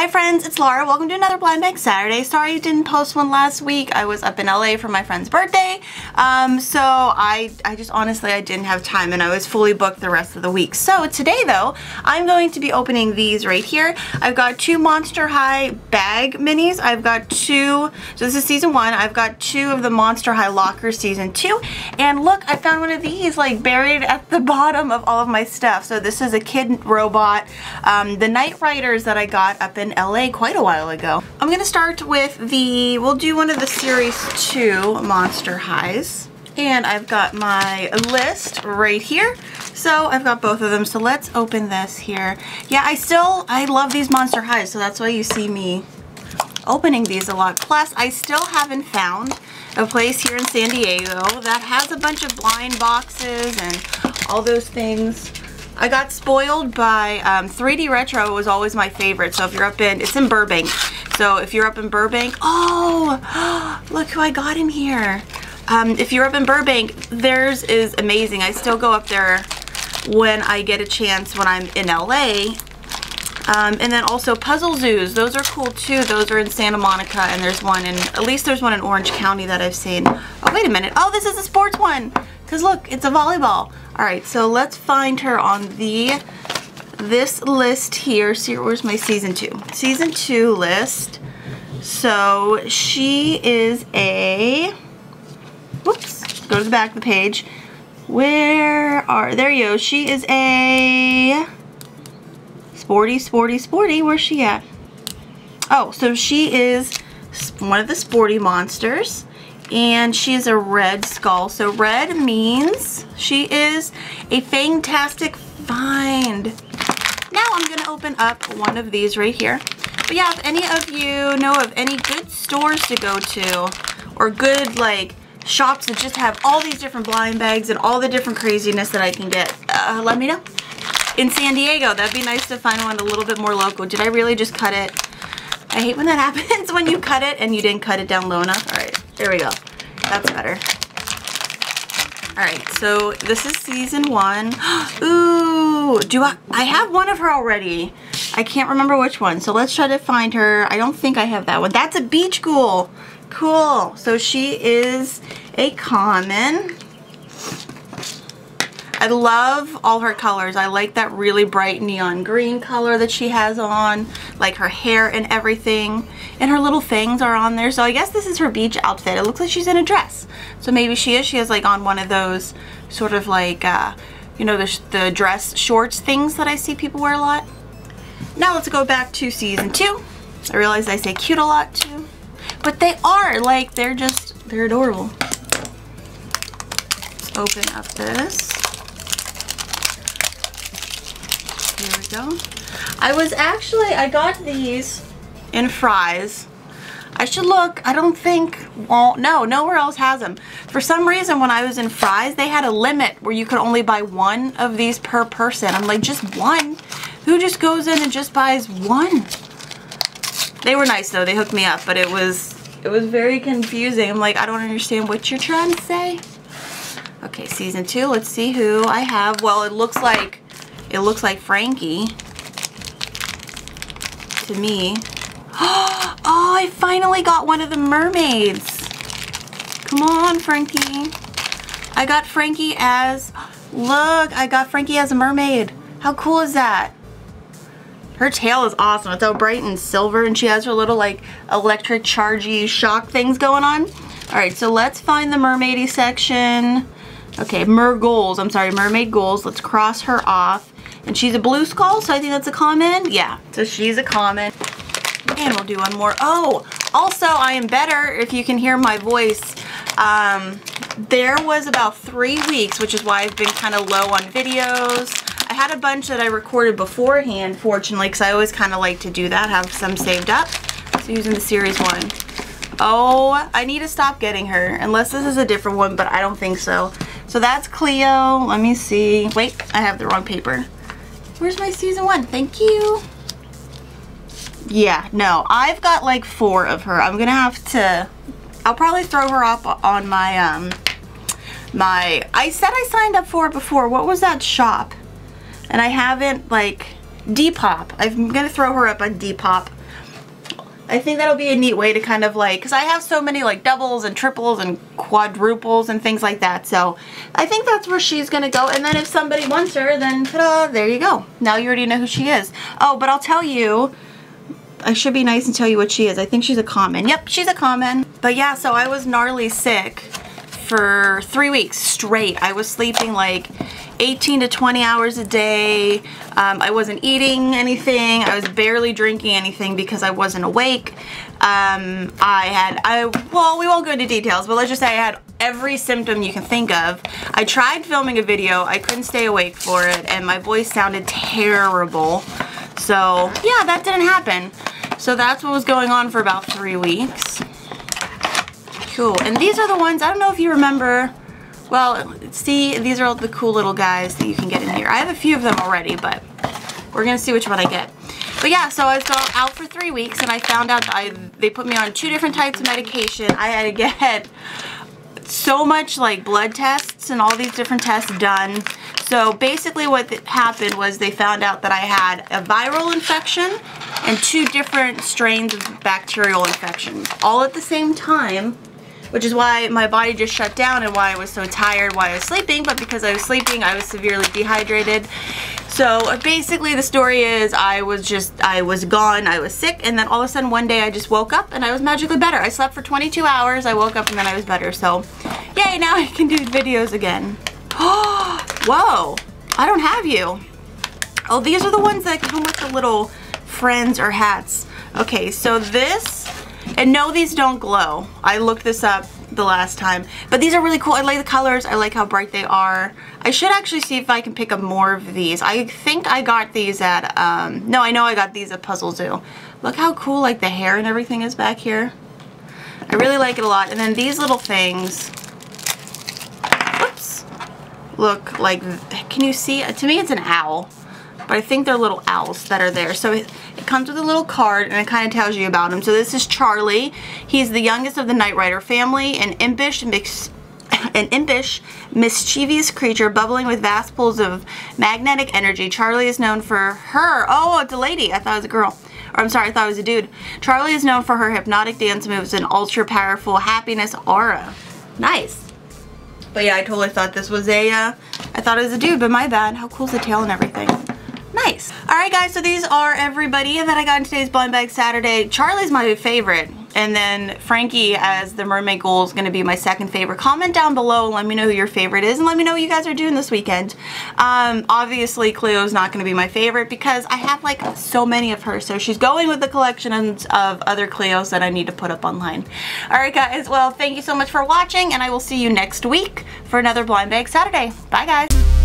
Hi friends, it's Laura. Welcome to another Blind Bag Saturday. Sorry I didn't post one last week. I was up in LA for my friend's birthday. So I just honestly, I didn't have time and I was fully booked the rest of the week. So today though, I'm going to be opening these right here. I've got two Monster High bag minis. I've got two, so this is season one. I've got two of the Monster High Locker season two. And look, I found one of these like buried at the bottom of all of my stuff. So this is a Kidrobot, the Knight Riders that I got up in LA quite a while ago. I'm gonna start with the, we'll do one of the series 2 Monster Highs. And I've got my list right here. So I've got both of them, so let's open this here. Yeah, I love these Monster Highs, so that's why you see me opening these a lot. Plus, I still haven't found a place here in San Diego that has a bunch of blind boxes and all those things. I got spoiled by 3D Retro was always my favorite. So if you're up in, it's in Burbank. So if you're up in Burbank, oh, look who I got in here. If you're up in Burbank, theirs is amazing. I still go up there when I get a chance when I'm in LA. And then also Puzzle Zoos, those are cool too. Those are in Santa Monica and there's one in, at least there's one in Orange County that I've seen. Oh, wait a minute. Oh, this is a sports one. 'Cause look, it's a volleyball. All right, so let's find her on this list here. See, where's my season two? Season two list. So she is a, whoops, go to the back of the page. There you go. She is a sporty. Where's she at? Oh, so she is one of the sporty monsters. And she is a red skull. So red means she is a fantastic find. Now I'm going to open up one of these right here. But yeah, if any of you know of any good stores to go to or good like shops that just have all these different blind bags and all the different craziness that I can get, let me know. In San Diego, that'd be nice to find one a little bit more local. Did I really just cut it? I hate when that happens, when you cut it and you didn't cut it down low enough. All right. There we go. That's better. All right, so this is season one. Ooh, I have one of her already. I can't remember which one, so let's try to find her. I don't think I have that one. That's a beach ghoul. Cool, so she is a common. I love all her colors. I like that really bright neon green color that she has on. Like her hair and everything, and her little fangs are on there. So I guess this is her beach outfit. It looks like she's in a dress, so maybe she is. She has like on one of those sort of like you know, the dress shorts things that I see people wear a lot. Now let's go back to season two. I realize I say cute a lot too, but they are like, they're adorable. Let's open up this. Here we go. I got these in Fry's. I should look. I don't think, well, no, nowhere else has them. For some reason, when I was in Fry's, they had a limit where you could only buy one of these per person. I'm like, just one? Who just goes in and just buys one? They were nice though. They hooked me up, but it was very confusing. I'm like, I don't understand what you're trying to say. Okay, season two. Let's see who I have. Well, it looks like Frankie to me. Oh, I finally got one of the mermaids. Come on, Frankie. I got Frankie as, look, I got Frankie as a mermaid. How cool is that? Her tail is awesome. It's all bright and silver, and she has her little like electric chargey shock things going on. All right, so let's find the mermaidy section. Okay, mermaid goals. Let's cross her off. And she's a blue skull, so I think that's a common. Yeah, so she's a common. And we'll do one more. Oh, also I am better if you can hear my voice. There was about 3 weeks, which is why I've been kind of low on videos. I had a bunch that I recorded beforehand, fortunately, because I always kind of like to do that, have some saved up. So using the series one. Oh, I need to stop getting her, unless this is a different one, but I don't think so. So that's Cleo. Let me see. Wait, I have the wrong paper. Where's my season one? Thank you. Yeah, no, I've got like 4 of her. I'm gonna have to, I'll probably throw her up on my, I said I signed up for it before. What was that shop? And I haven't, like, Depop. I'm gonna throw her up on Depop. I think that'll be a neat way to kind of like, because I have so many like doubles and triples and quadruples and things like that. So I think that's where she's going to go. And then if somebody wants her, then ta-da, there you go. Now you already know who she is. Oh, but I'll tell you, I should be nice and tell you what she is. I think she's a common. Yep, she's a common. But yeah, so I was gnarly sick for 3 weeks straight. I was sleeping like 18 to 20 hours a day. I wasn't eating anything. I was barely drinking anything because I wasn't awake. Well, we won't go into details, but let's just say I had every symptom you can think of. I tried filming a video. I couldn't stay awake for it, and my voice sounded terrible. So yeah, that didn't happen. So that's what was going on for about 3 weeks. Cool. And these are the ones, I don't know if you remember. Well, see, these are all the cool little guys that you can get in here. I have a few of them already, but we're going to see which one I get. But yeah, so I was out for 3 weeks, and I found out that they put me on 2 different types of medication. I had to get so much like blood tests and all these different tests done. So basically what happened was they found out that I had a viral infection and 2 different strains of bacterial infections all at the same time, which is why my body just shut down and why I was so tired while I was sleeping. But because I was sleeping, I was severely dehydrated. So basically the story is I was gone, I was sick, and then all of a sudden one day I just woke up and I was magically better. I slept for 22 hours, I woke up, and then I was better. So yay, now I can do videos again. Oh, whoa, I don't have you. Oh, these are the ones that come with the little friends or hats. Okay, so this, and no, these don't glow. I looked this up the last time. But these are really cool. I like the colors. I like how bright they are. I should actually see if I can pick up more of these. I think I got these at, no, I know I got these at Puzzle Zoo. Look how cool, like, the hair and everything is back here. I really like it a lot. And then these little things, whoops, look like, can you see? To me, it's an owl. But I think they're little owls that are there. So it comes with a little card, and it kind of tells you about him. So this is Charlie. He's the youngest of the Knight Rider family, an impish, mischievous creature bubbling with vast pools of magnetic energy. Charlie is known for her, oh, it's a lady. I thought it was a girl. Or I'm sorry, I thought it was a dude. Charlie is known for her hypnotic dance moves and ultra-powerful happiness aura. Nice. But yeah, I totally thought this was a, I thought it was a dude, but my bad. How cool is the tail and everything? Nice. Alright guys, so these are everybody that I got in today's Blind Bag Saturday. Charlie's my favorite, and then Frankie as the mermaid ghoul is going to be my second favorite. Comment down below and let me know who your favorite is, and let me know what you guys are doing this weekend. Obviously Cleo's not going to be my favorite because I have like so many of her, so she's going with the collections of other Cleos that I need to put up online. Alright guys, well thank you so much for watching, and I will see you next week for another Blind Bag Saturday. Bye guys.